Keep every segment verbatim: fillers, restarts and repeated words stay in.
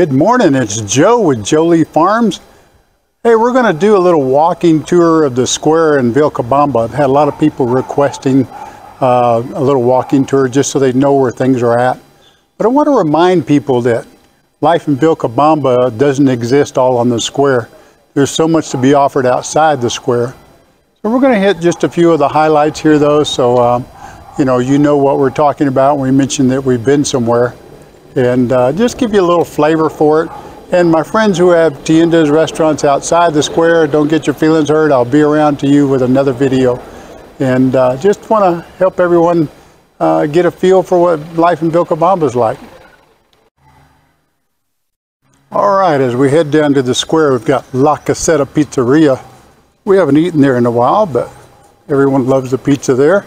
Good morning, it's Joe with JoLi Farms. Hey, we're gonna do a little walking tour of the square in Vilcabamba. I've had a lot of people requesting uh, a little walking tour just so they know where things are at. But I want to remind people that life in Vilcabamba doesn't exist all on the square. There's so much to be offered outside the square. So we're gonna hit just a few of the highlights here though, so um, you know, you know what we're talking about when we mentioned that we've been somewhere. And uh, just give you a little flavor for it. And my friends who have tiendas, restaurants outside the square, don't get your feelings hurt. I'll be around to you with another video. And uh, just want to help everyone uh, get a feel for what life in Vilcabamba is like. All right, as we head down to the square, we've got La Caseta Pizzeria. We haven't eaten there in a while, but everyone loves the pizza there.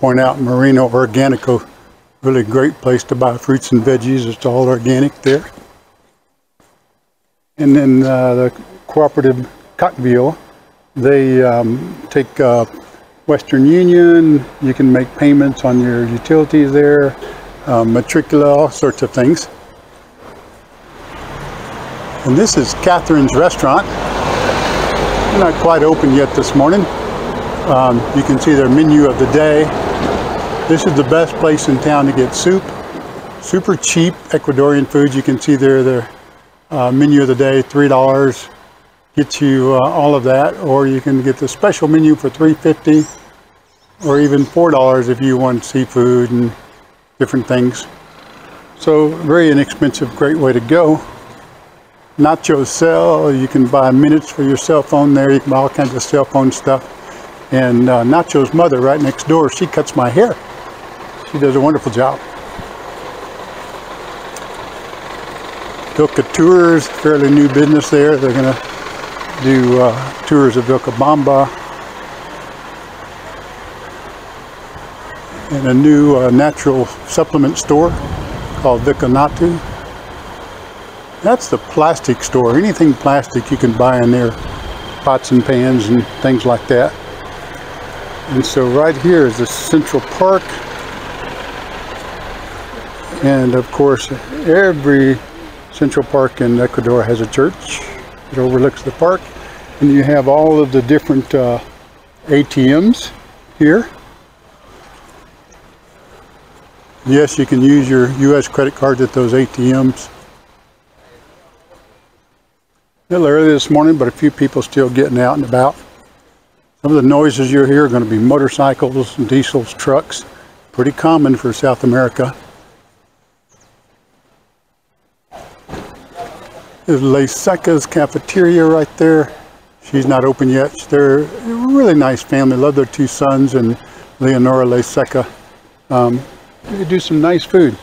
Point out Marino Organico, really great place to buy fruits and veggies. It's all organic there. And then uh, the cooperative Cockville, they um, take uh, Western Union. You can make payments on your utilities there, uh, matricula, all sorts of things. And this is Catherine's restaurant. They're not quite open yet this morning. Um, you can see their menu of the day. This is the best place in town to get soup. Super cheap Ecuadorian food. You can see there their uh, menu of the day, three dollars. Gets you uh, all of that, or you can get the special menu for three fifty, or even four dollars if you want seafood and different things. So very inexpensive, great way to go. Nacho Cell, you can buy minutes for your cell phone there. You can buy all kinds of cell phone stuff. And uh, Nacho's mother right next door, she cuts my hair. She does a wonderful job. Vilca Tours, fairly new business there. They're gonna do uh, tours of Vilcabamba. And a new uh, natural supplement store called Vilcanatu. That's the plastic store. Anything plastic you can buy in there. Pots and pans and things like that. And so right here is the Central Park. And of course, every Central Park in Ecuador has a church. It overlooks the park. And you have all of the different uh, A T Ms here. Yes, you can use your U S credit cards at those A T Ms. A little early this morning, but a few people still getting out and about. Some of the noises you'll hear are going to be motorcycles, diesels, trucks. Pretty common for South America. There's Laseca's cafeteria right there. She's not open yet. They're a really nice family. Love their two sons and Leonora Laseca. Um, they do some nice food.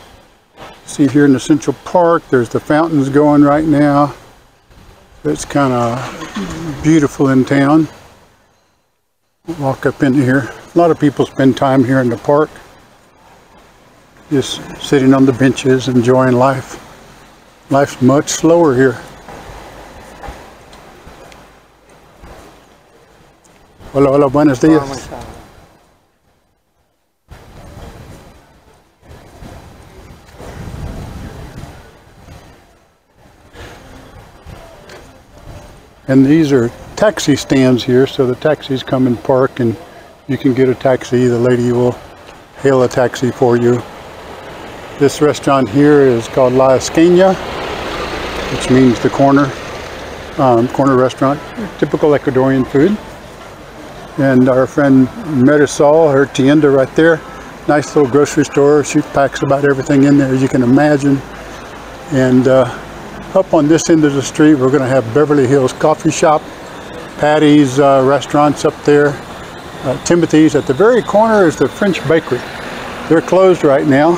See here in the Central Park, there's the fountains going right now. It's kind of beautiful in town. Walk up in here. A lot of people spend time here in the park, just sitting on the benches, enjoying life. Life's much slower here. Hola, hola, buenos dias. And these are taxi stands here, so the taxis come and park and you can get a taxi. The lady will hail a taxi for you. This restaurant here is called La Esquina, which means the corner, um, corner restaurant. Typical Ecuadorian food. And our friend Marisol, her tienda right there. Nice little grocery store. She packs about everything in there, as you can imagine. And uh, up on this end of the street, we're going to have Beverly Hills Coffee Shop. Patty's uh, restaurants up there, uh, Timothy's. At the very corner is the French Bakery. They're closed right now,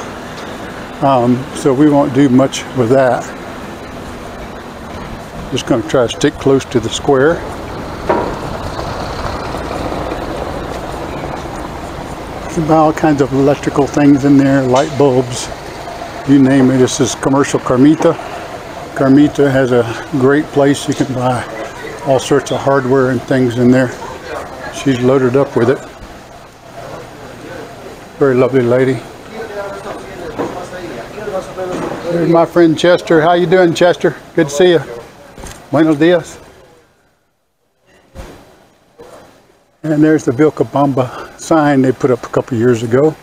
um, so we won't do much with that. Just going to try to stick close to the square. You buy all kinds of electrical things in there, light bulbs, you name it. This is commercial Carmita. Carmita has a great place. You can buy all sorts of hardware and things in there. She's loaded up with it. Very lovely lady. There's my friend Chester. How you doing, Chester? Good to see you. Buenos dias. And there's the Vilcabamba sign they put up a couple years ago.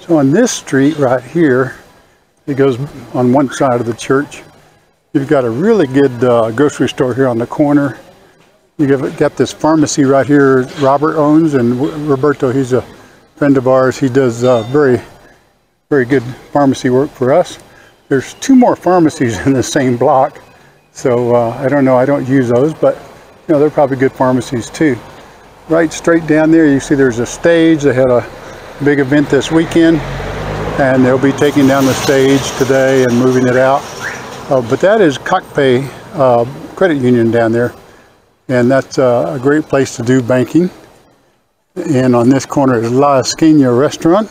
So on this street right here, it goes on one side of the church. You've got a really good uh, grocery store here on the corner. You've got this pharmacy right here Robert owns, and Roberto, he's a friend of ours. He does uh, very, very good pharmacy work for us. There's two more pharmacies in the same block, so uh, I don't know, I don't use those, but you know, they're probably good pharmacies too. Right straight down there, you see there's a stage. They had a big event this weekend, and they'll be taking down the stage today and moving it out. Uh, but that is Cockpay uh, Credit Union down there. And that's uh, a great place to do banking. And on this corner is La Esquina restaurant.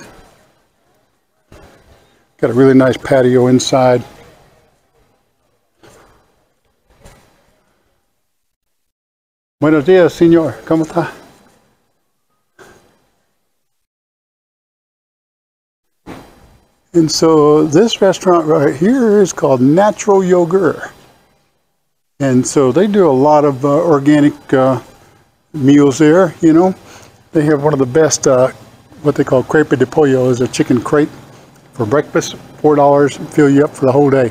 Got a really nice patio inside. Buenos dias, señor. ¿Cómo está? And so this restaurant right here is called Natural Yogurt. And so they do a lot of uh, organic uh, meals there, you know. They have one of the best, uh, what they call crepe de pollo, is a chicken crepe for breakfast, four dollars, fill you up for the whole day.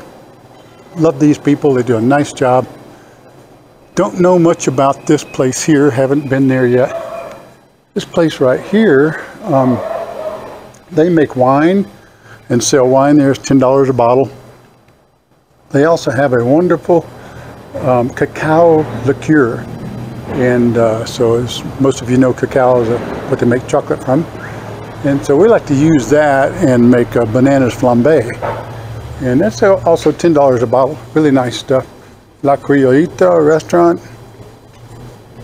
Love these people, they do a nice job. Don't know much about this place here, haven't been there yet. This place right here, um, they make wine and sell wine there, it's ten dollars a bottle. They also have a wonderful Um, cacao liqueur, and uh, so as most of you know, cacao is a, what they make chocolate from, and so we like to use that and make uh, bananas flambé, and that's also ten dollars a bottle. Really nice stuff. La Criolita restaurant,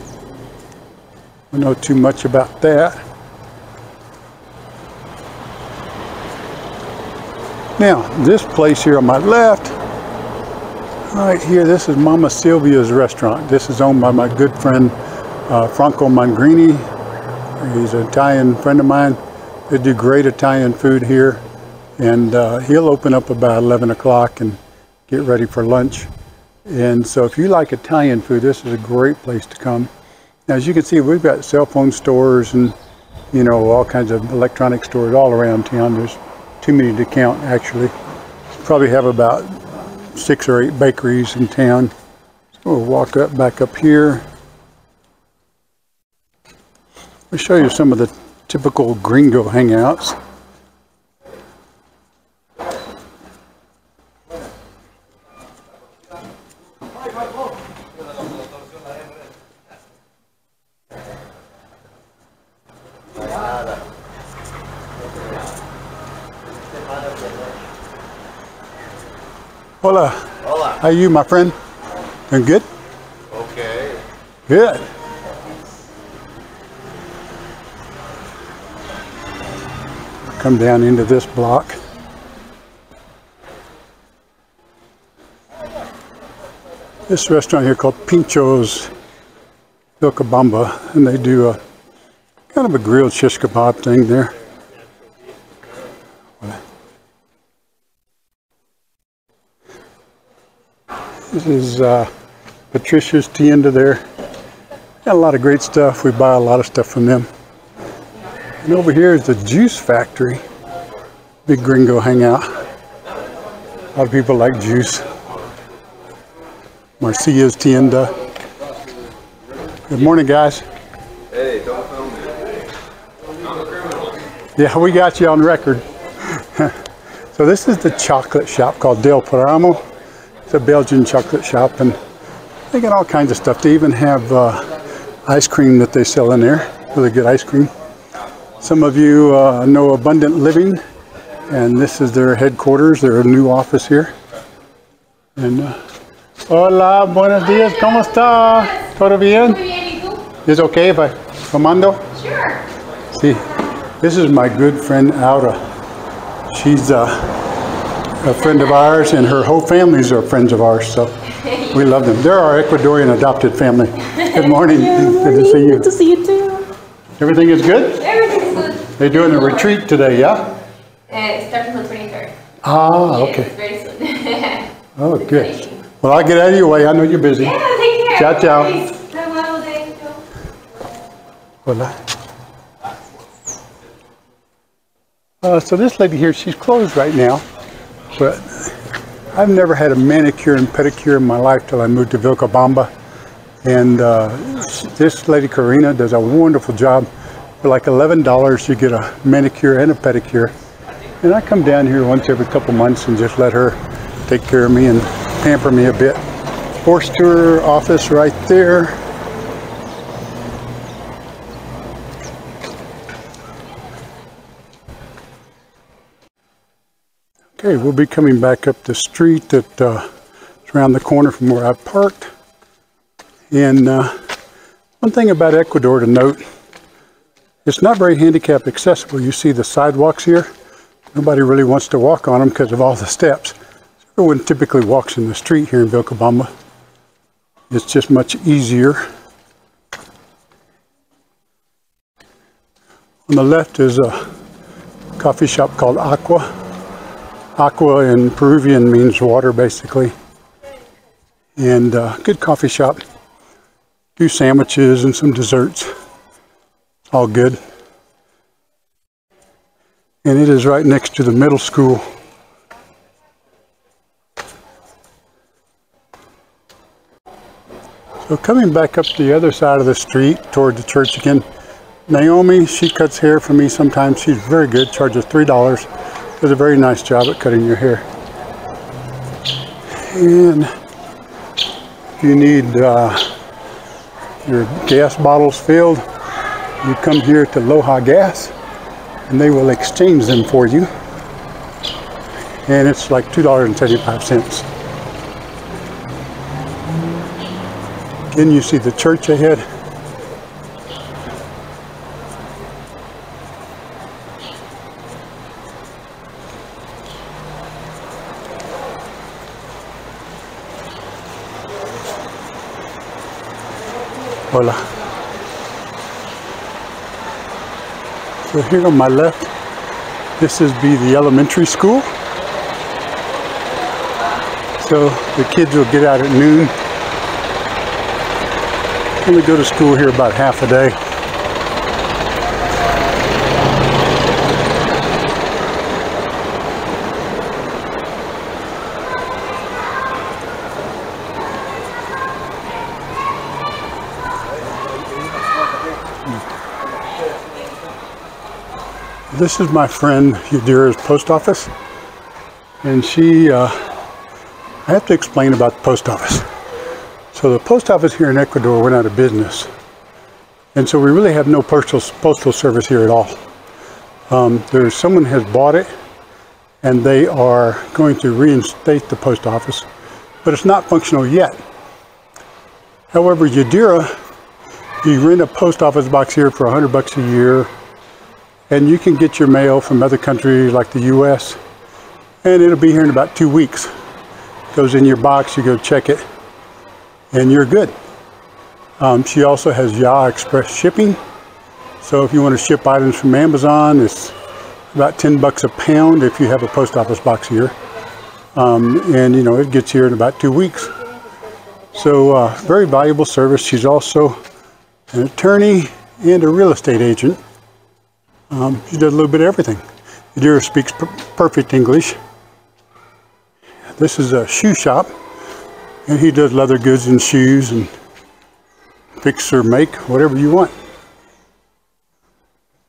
I don't know too much about that. Now this place here on my left, right here, this is Mama Sylvia's restaurant. This is owned by my good friend uh, Franco Mangrini. He's an Italian friend of mine. They do great Italian food here, and uh, he'll open up about eleven o'clock and get ready for lunch. And so if you like Italian food, this is a great place to come. Now, as you can see, we've got cell phone stores and, you know, all kinds of electronic stores all around town. There's too many to count, actually. Probably have about six or eight bakeries in town. So we'll walk up back up here. We'll show you some of the typical gringo hangouts. Hola. Hola. How are you, my friend? Doing good? Okay. Good. Come down into this block. This restaurant here called Pincho's Vilcabamba, and they do a kind of a grilled shish kebab thing there. This is uh, Patricia's Tienda there. Got a lot of great stuff. We buy a lot of stuff from them. And over here is the Juice Factory. Big gringo hangout. A lot of people like juice. Marcia's Tienda. Good morning, guys. Hey, don't film me. I'm a criminal. Yeah, we got you on record. So this is the chocolate shop called Del Paramo. It's a Belgian chocolate shop, and they got all kinds of stuff. They even have uh, ice cream that they sell in there, really good ice cream. Some of you uh, know Abundant Living, and this is their headquarters, their new office here. And uh, hola, buenos dias, ¿cómo está? ¿Todo bien? ¿Es okay if I Commando? Sure. See, this is my good friend Aura. She's uh, a friend of ours, and her whole families are friends of ours, so we love them. They're our Ecuadorian adopted family. Good morning. Good morning. Good to see you. Good to see you too. Everything is good? Everything's good. They're doing a retreat today, yeah? Uh, it starts on the twenty-third. Ah, yes, okay. Very soon. Oh, good. Well, I'll get out of your way. I know you're busy. Yeah, take care. Ciao, ciao. Have a wonderful day. Hola. Uh, so this lady here, she's closed right now, but I've never had a manicure and pedicure in my life till I moved to Vilcabamba. And uh, this lady, Karina, does a wonderful job. For like eleven dollars, you get a manicure and a pedicure. And I come down here once every couple months and just let her take care of me and pamper me a bit. Horse tour office right there. Okay, we'll be coming back up the street that uh, is around the corner from where I parked. And uh, one thing about Ecuador to note, it's not very handicap accessible. You see the sidewalks here. Nobody really wants to walk on them because of all the steps. Everyone typically walks in the street here in Vilcabamba. It's just much easier. On the left is a coffee shop called Aqua. Aqua in Peruvian means water, basically. And uh, good coffee shop. Do sandwiches and some desserts. All good. And it is right next to the middle school. So coming back up the other side of the street toward the church again, Naomi, she cuts hair for me sometimes. She's very good, charges three dollars. Does a very nice job at cutting your hair. And if you need uh, your gas bottles filled, you come here to Loja Gas, and they will exchange them for you. And it's like two dollars and thirty-five cents. Then you see the church ahead. Hola. So here on my left, this is be the elementary school. So the kids will get out at noon. And we go to school here about half a day. This is my friend Yadira's post office, and she, uh, I have to explain about the post office. So the post office here in Ecuador went out of business, and so we really have no postal, postal service here at all. Um, there's someone has bought it, and they are going to reinstate the post office, but it's not functional yet. However, Yadira, you rent a post office box here for a hundred bucks a year, and you can get your mail from other countries like the U S, and it'll be here in about two weeks. It goes in your box, you go check it, and you're good. Um, she also has Y A Express shipping. So if you want to ship items from Amazon, it's about ten bucks a pound if you have a post office box here. Um, and you know, it gets here in about two weeks. So uh, very valuable service. She's also an attorney and a real estate agent. Um, she does a little bit of everything. Yadira speaks per perfect English. This is a shoe shop, and he does leather goods and shoes and fix or make whatever you want.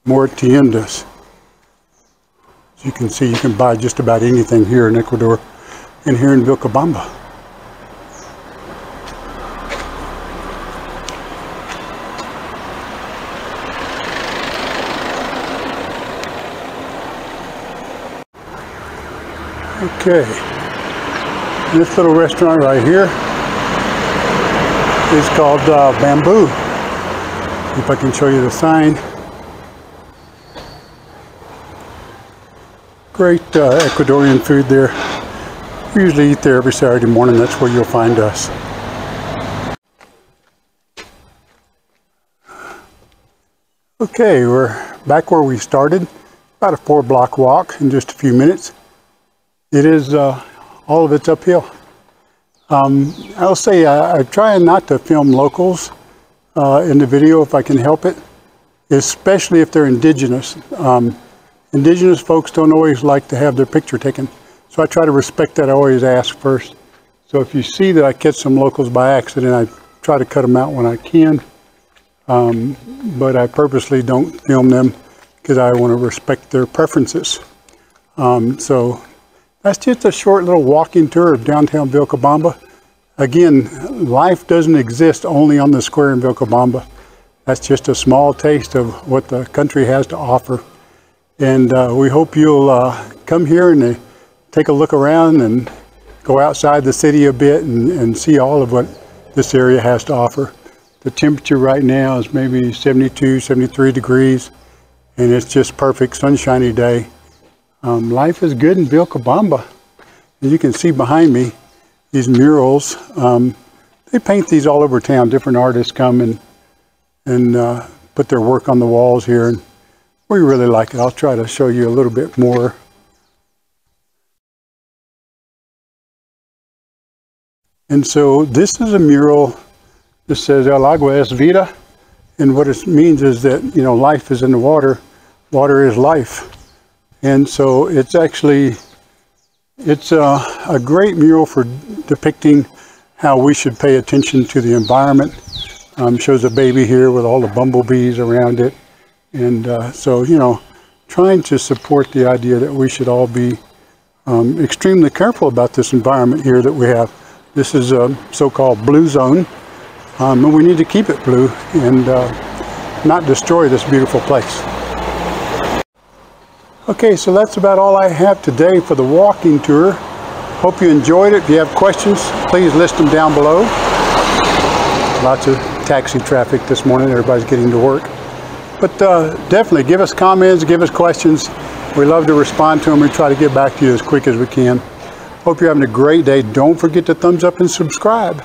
More tiendas. As you can see, you can buy just about anything here in Ecuador and here in Vilcabamba. Okay, this little restaurant right here is called uh, Bamboo. If I can show you the sign. Great uh, Ecuadorian food there. We usually eat there every Saturday morning. That's where you'll find us. Okay, we're back where we started. About a four block walk in just a few minutes. It is, uh, all of it's uphill. Um, I'll say I, I try not to film locals uh, in the video if I can help it, especially if they're indigenous. Um, indigenous folks don't always like to have their picture taken, so I try to respect that. I always ask first. So if you see that I catch some locals by accident, I try to cut them out when I can. Um, but I purposely don't film them because I want to respect their preferences. Um, so that's just a short little walking tour of downtown Vilcabamba. Again, life doesn't exist only on the square in Vilcabamba. That's just a small taste of what the country has to offer. And uh, we hope you'll uh, come here and uh, take a look around and go outside the city a bit and, and see all of what this area has to offer. The temperature right now is maybe seventy-two, seventy-three degrees, and it's just perfect sunshiny day. Um, life is good in Vilcabamba. And you can see behind me these murals. Um, they paint these all over town. Different artists come and, and uh, put their work on the walls here, and we really like it. I'll try to show you a little bit more. And so this is a mural. It says El Agua es Vida, and what it means is that, you know, life is in the water, water is life. And so it's actually, it's a, a great mural for depicting how we should pay attention to the environment. Um, shows a baby here with all the bumblebees around it. And uh, so, you know, trying to support the idea that we should all be um, extremely careful about this environment here that we have. This is a so-called blue zone. Um, and we need to keep it blue and uh, not destroy this beautiful place. Okay, so that's about all I have today for the walking tour. Hope you enjoyed it. If you have questions, please list them down below. Lots of taxi traffic this morning. Everybody's getting to work. But uh, definitely give us comments, give us questions. We love to respond to them. We try to get back to you as quick as we can. Hope you're having a great day. Don't forget to thumbs up and subscribe.